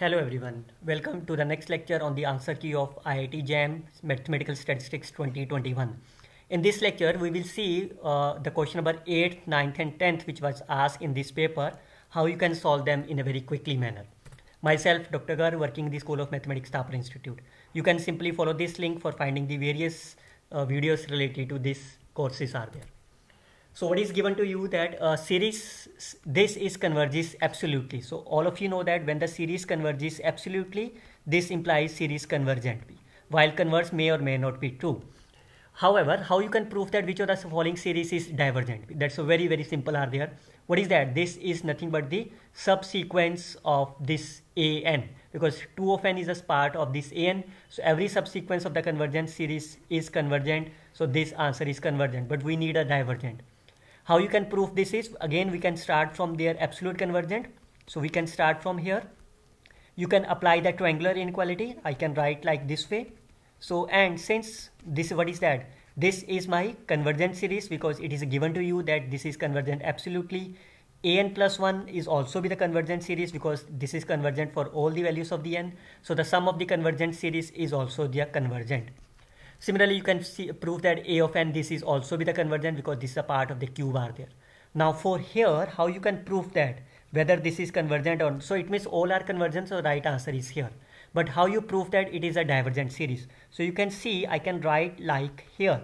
Hello everyone, welcome to the next lecture on the answer key of IIT JAM Mathematical Statistics 2021. In this lecture, we will see the question number 8, 9th and 10th which was asked in this paper, how you can solve them in a very quickly manner. Myself, Dr. Garg, working in the School of Mathematics, Thapar Institute. You can simply follow this link for finding the various videos related to this courses are there. So what is given to you that a series, this is converges absolutely. So all of you know that when the series converges absolutely, this implies series convergent, while converse may or may not be true. However, how you can prove that which of the following series is divergent? That's a very simple are there. What is that? This is nothing but the subsequence of this AN, because 2 of n is a part of this AN. So every subsequence of the convergent series is convergent. So this answer is convergent, but we need a divergent. How you can prove this is, again, we can start from their absolute convergent. So we can start from here. You can apply the triangular inequality. I can write like this way. So, and since this, what is that? This is my convergent series because it is given to you that this is convergent absolutely. An plus 1 is also be the convergent series because this is convergent for all the values of the n. So the sum of the convergent series is also the convergent. Similarly, you can see, prove that a of n, this is also be the convergent because this is a part of the cube are there. Now for here, how you can prove that whether this is convergent or not. So it means all are convergent, so right answer is here. But how you prove that it is a divergent series? So you can see, I can write like here.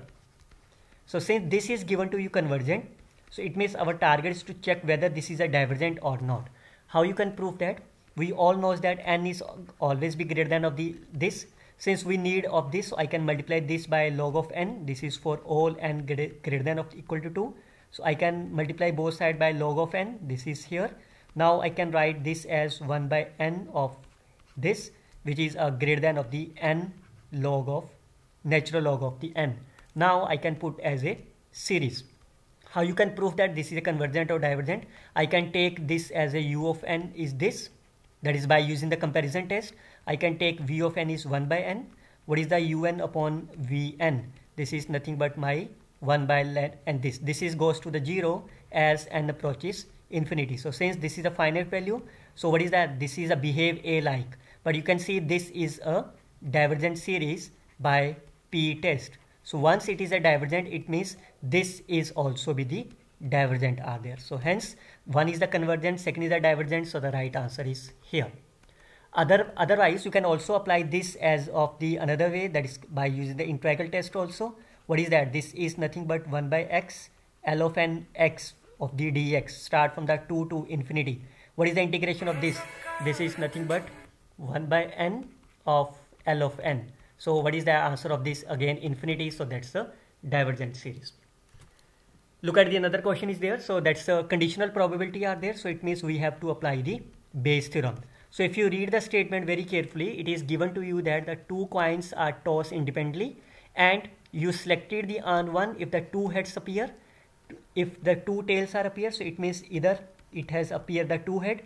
So since this is given to you convergent, so it means our target is to check whether this is a divergent or not. How you can prove that? We all know that n is always be greater than of the this. Since we need of this, so I can multiply this by log of n. This is for all n greater than or equal to 2. So I can multiply both sides by log of n. This is here. Now I can write this as 1 by n of this, which is a greater than of the n log of natural log of the n. Now I can put as a series. How you can prove that this is a convergent or divergent? I can take this as a u of n is this. That is by using the comparison test. I can take v of n is 1 by n. What is the un upon vn? This is nothing but my 1 by n and this. This is goes to the 0 as n approaches infinity. So since this is a finite value, so what is that? This is a behave A-like. But you can see this is a divergent series by P test. So once it is a divergent, it means this is also be the divergent are there. So hence, one is the convergent, second is the divergent. So the right answer is here. Otherwise, you can also apply this as of the another way, that is by using the integral test also. What is that? This is nothing but 1 by x, L of n x of the dx, start from the 2 to infinity. What is the integration of this? This is nothing but 1 by n of L of n. So what is the answer of this? Again, infinity. So that's the divergent series. Look at the another question is there. So that's a conditional probability are there. So it means we have to apply the Bayes theorem. So if you read the statement very carefully, it is given to you that the 2 coins are tossed independently and you selected the on one if the 2 heads appear, if the 2 tails are appear. So it means either it has appeared the 2 head,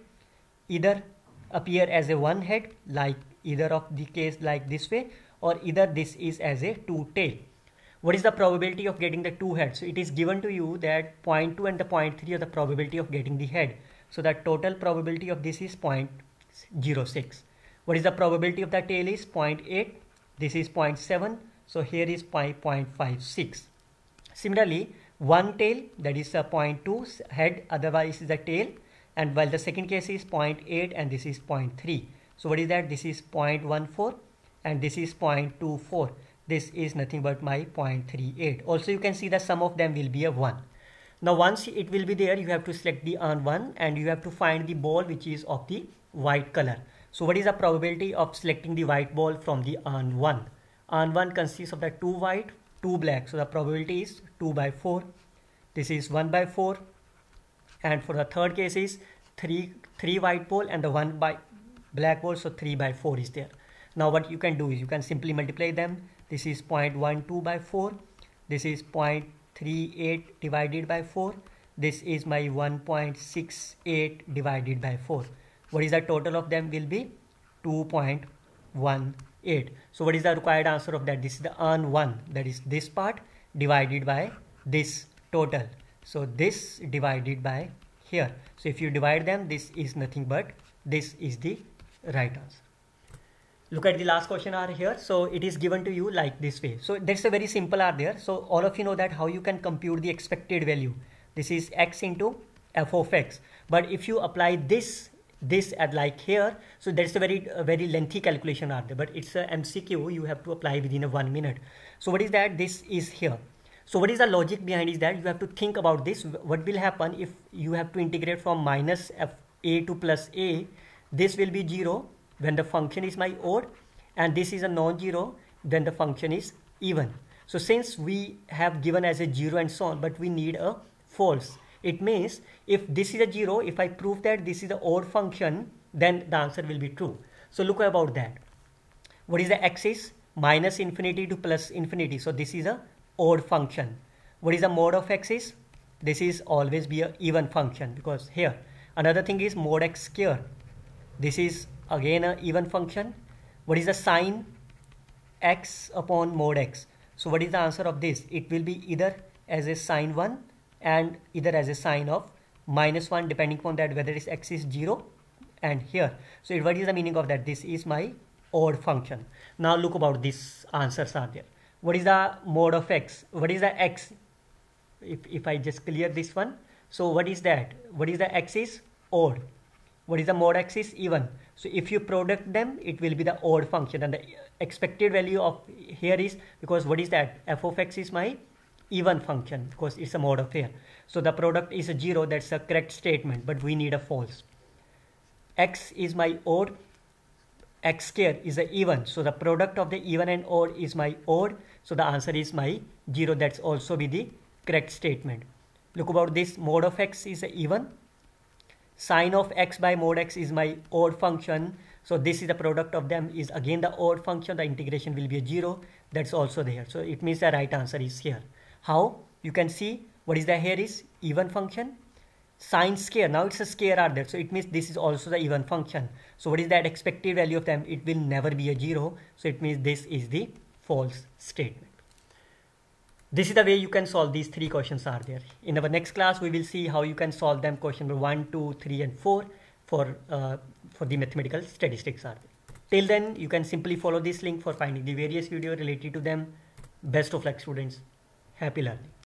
either appear as a 1 head like either of the case like this way, or either this is as a 2 tail. What is the probability of getting the 2 heads? So it is given to you that 0.2 and the 0.3 are the probability of getting the head. So the total probability of this is 0.06. What is the probability of the tail is 0.8. This is 0.7. So here is 0.56. Similarly, 1 tail, that is a 0.2 head, otherwise is a tail. And while the second case is 0.8 and this is 0.3. So what is that? This is 0.14 and this is 0.24. This is nothing but my 0.38. Also, you can see that sum of them will be a 1. Now, once it will be there, you have to select the on 1 and you have to find the ball which is of the white color. So what is the probability of selecting the white ball from the on 1? On 1 consists of the 2 white, 2 black. So the probability is 2 by 4. This is 1 by 4. And for the third case is 3 white ball and the 1 by black ball. So 3 by 4 is there. Now what you can do is you can simply multiply them. This is 0.12 by 4. This is 0.38 divided by 4. This is my 1.68 divided by 4. What is the total of them will be 2.18. So what is the required answer of that? This is the on 1, that is this part divided by this total. So this divided by here. So if you divide them, this is nothing but this is the right answer. Look at the last question are here. So it is given to you like this way. So that's a very simple R there. So all of you know that how you can compute the expected value. This is x into f of x. But if you apply this at like here, so that's a very lengthy calculation are there. But it's a MCQ you have to apply within a 1 minute. So what is that? This is here. So what is the logic behind is that you have to think about this. What will happen if you have to integrate from minus f a to plus a? This will be 0 when the function is my odd, and this is a non-zero then the function is even. So since we have given as a 0 and so on, but we need a false. It means if this is a 0, if I prove that this is an odd function, then the answer will be true. So look about that. What is the axis? Minus infinity to plus infinity. So this is a odd function. What is the mode of axis? This is always be an even function, because here another thing is mod x square. This is again an even function. What is the sine x upon mod x? So what is the answer of this? It will be either as a sine 1 and either as a sine of minus 1, depending upon that whether its x is 0 and here. So what is the meaning of that? This is my odd function. Now look about these answers are there. What is the mode of x? What is the x? If I just clear this one. So what is that? What is the x is odd. What is the mod x is even. So if you product them, it will be the odd function, and the expected value of here is, because what is that? F of x is my even function because it's a mod of here. So the product is a 0, that's a correct statement, but we need a false. X is my odd, x square is the even. So the product of the even and odd is my odd. So the answer is my 0, that's also be the correct statement. Look about this, mod of x is the even. Sine of x by mod x is my odd function. So this is the product of them is again the odd function. The integration will be a 0. That's also there. So it means the right answer is here. How? You can see what is the here is even function. Sine square. Now it's a square are there. So it means this is also the even function. So what is that expected value of them? It will never be a 0. So it means this is the false statement. This is the way you can solve these three questions are there. In our next class, we will see how you can solve them question number 1, 2, 3, and 4 for the mathematical statistics are there. Till then, you can simply follow this link for finding the various video related to them. Best of luck, students. Happy learning.